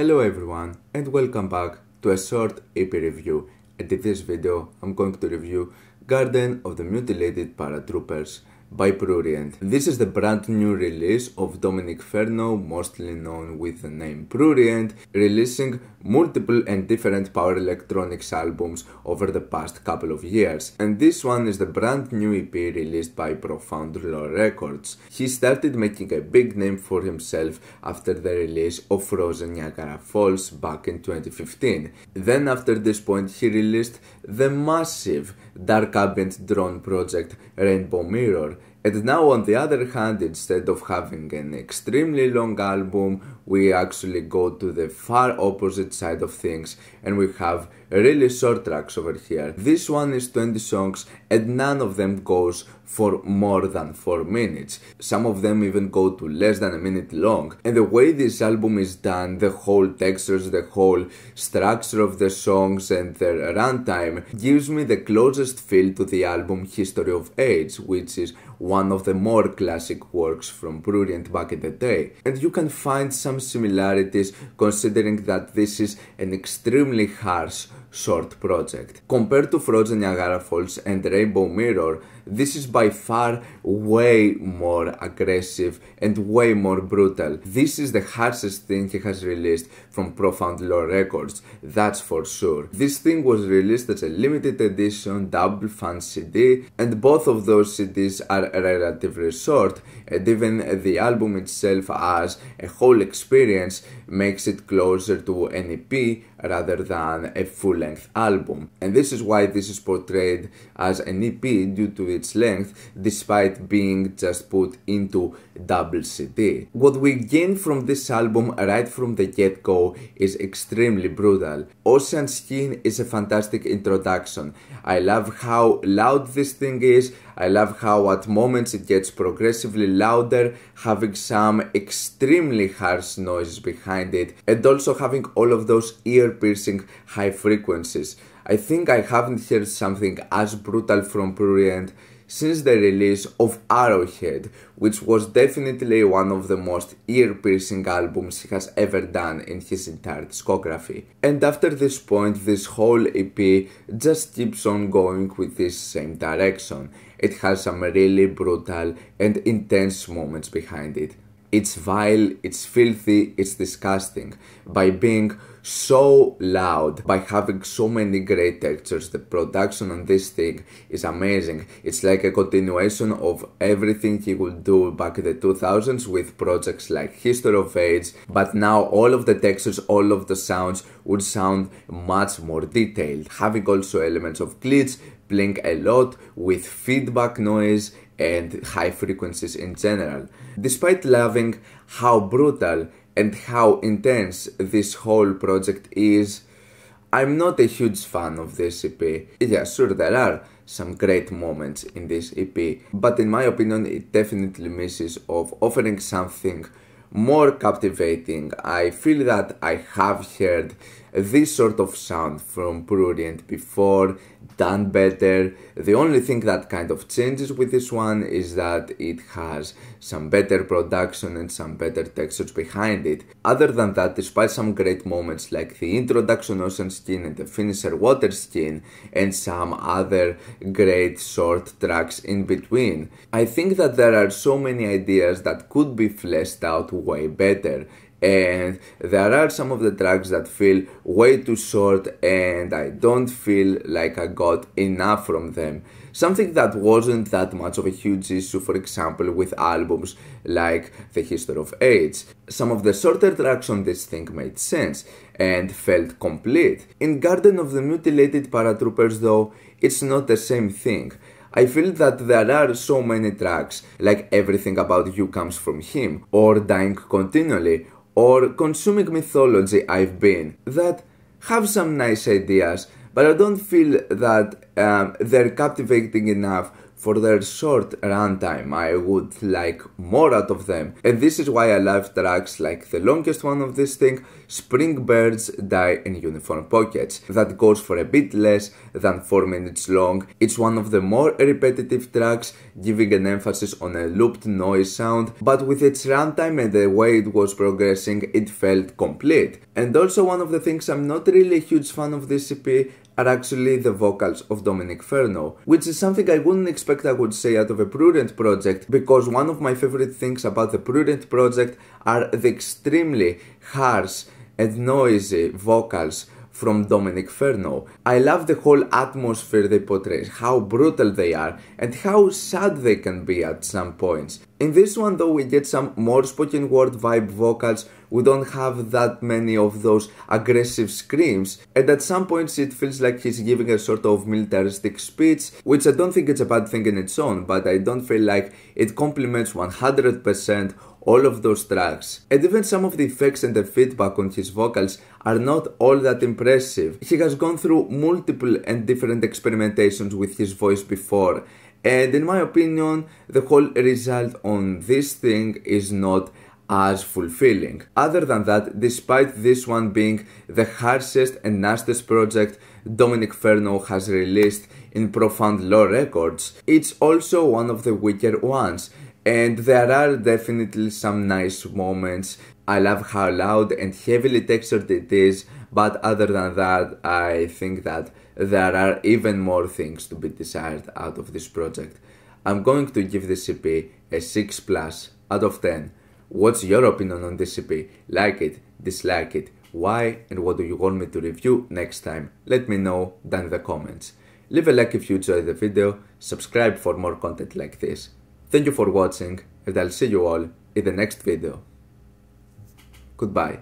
Hello everyone and welcome back to a short EP review, and in this video I'm going to review Garden of the Mutilated Paratroopers by Prurient. This is the brand new release of Dominic Fernow, mostly known with the name Prurient, releasing multiple and different power electronics albums over the past couple of years. And this one is the brand new EP released by Profound Lore Records. He started making a big name for himself after the release of Frozen Niagara Falls back in 2015. Then after this point he released the massive dark ambient drone project Rainbow Mirror. And now on the other hand, instead of having an extremely long album, we actually go to the far opposite side of things and we have really short tracks over here. This one is 20 songs and none of them goes for more than 4 minutes. Some of them even go to less than a minute long. And the way this album is done, the whole textures, the whole structure of the songs and their runtime gives me the closest feel to the album History of AIDS, which is one of the more classic works from Prurient back in the day. And you can find some similarities considering that this is an extremely harsh short project. Compared to Frozen Niagara Falls and Rainbow Mirror, this is by far way more aggressive and way more brutal. This is the harshest thing he has released from Profound Lore Records, that's for sure. This thing was released as a limited edition double fan CD, and both of those CDs are relatively short, and even the album itself as a whole experience makes it closer to an EP rather than a full-length album. And this is why this is portrayed as an EP due to its length, despite being just put into double CD. What we gain from this album right from the get-go is extremely brutal. Ocean Skin is a fantastic introduction. I love how loud this thing is, I love how at moments it gets progressively louder, having some extremely harsh noises behind it, and also having all of those ear-piercing high frequencies. I think I haven't heard something as brutal from Prurient since the release of Arrowhead, which was definitely one of the most ear-piercing albums he has ever done in his entire discography. And after this point, this whole EP just keeps on going with this same direction. It has some really brutal and intense moments behind it. It's vile, it's filthy, it's disgusting. By being so loud, by having so many great textures, the production on this thing is amazing. It's like a continuation of everything he would do back in the 2000s with projects like History of AIDS, but now all of the textures, all of the sounds would sound much more detailed, having also elements of glitch, playing a lot with feedback noise and high frequencies in general. Despite loving how brutal and how intense this whole project is, I'm not a huge fan of this EP. Yeah, sure, there are some great moments in this EP, but in my opinion it definitely misses of offering something more captivating. I feel that I have heard this sort of sound from Prurient before, done better. The only thing that kind of changes with this one is that it has some better production and some better textures behind it. Other than that, despite some great moments like the introduction Ocean Skin and the finisher Water Skin and some other great short tracks in between, I think that there are so many ideas that could be fleshed out way better. And there are some of the tracks that feel way too short and I don't feel like I got enough from them. Something that wasn't that much of a huge issue, for example, with albums like The History of AIDS. Some of the shorter tracks on this thing made sense and felt complete. In Garden of the Mutilated Paratroopers though, it's not the same thing. I feel that there are so many tracks like Everything About You Comes From Him or Dying Continually or Consuming Mythology I've Been that have some nice ideas, but I don't feel that they're captivating enough for their short runtime. I would like more out of them. And this is why I love tracks like the longest one of this thing, Spring Birds Die in Uniform Pockets, that goes for a bit less than 4 minutes long. It's one of the more repetitive tracks, giving an emphasis on a looped noise sound, but with its runtime and the way it was progressing, it felt complete. And also one of the things I'm not really a huge fan of this EP are actually the vocals of Dominic Fernow, which is something I wouldn't expect I would say out of a Prurient project, because one of my favorite things about the Prurient project are the extremely harsh and noisy vocals from Dominic Fernow. I love the whole atmosphere they portray, how brutal they are, and how sad they can be at some points. In this one though we get some more spoken word vibe vocals, we don't have that many of those aggressive screams, and at some points it feels like he's giving a sort of militaristic speech, which I don't think it's a bad thing in its own, but I don't feel like it complements 100% all of those tracks. And even some of the effects and the feedback on his vocals are not all that impressive. He has gone through multiple and different experimentations with his voice before, and in my opinion the whole result on this thing is not as fulfilling. Other than that, despite this one being the harshest and nastiest project Dominic Fernow has released in Profound Lore Records, it's also one of the weaker ones, and there are definitely some nice moments. I love how loud and heavily textured it is, but other than that, I think that there are even more things to be desired out of this project. I'm going to give this EP a 6+ out of 10. What's your opinion on this EP? Like it? Dislike it? Why? And what do you want me to review next time? Let me know down in the comments. Leave a like if you enjoyed the video, subscribe for more content like this. Thank you for watching, and I'll see you all in the next video. Goodbye.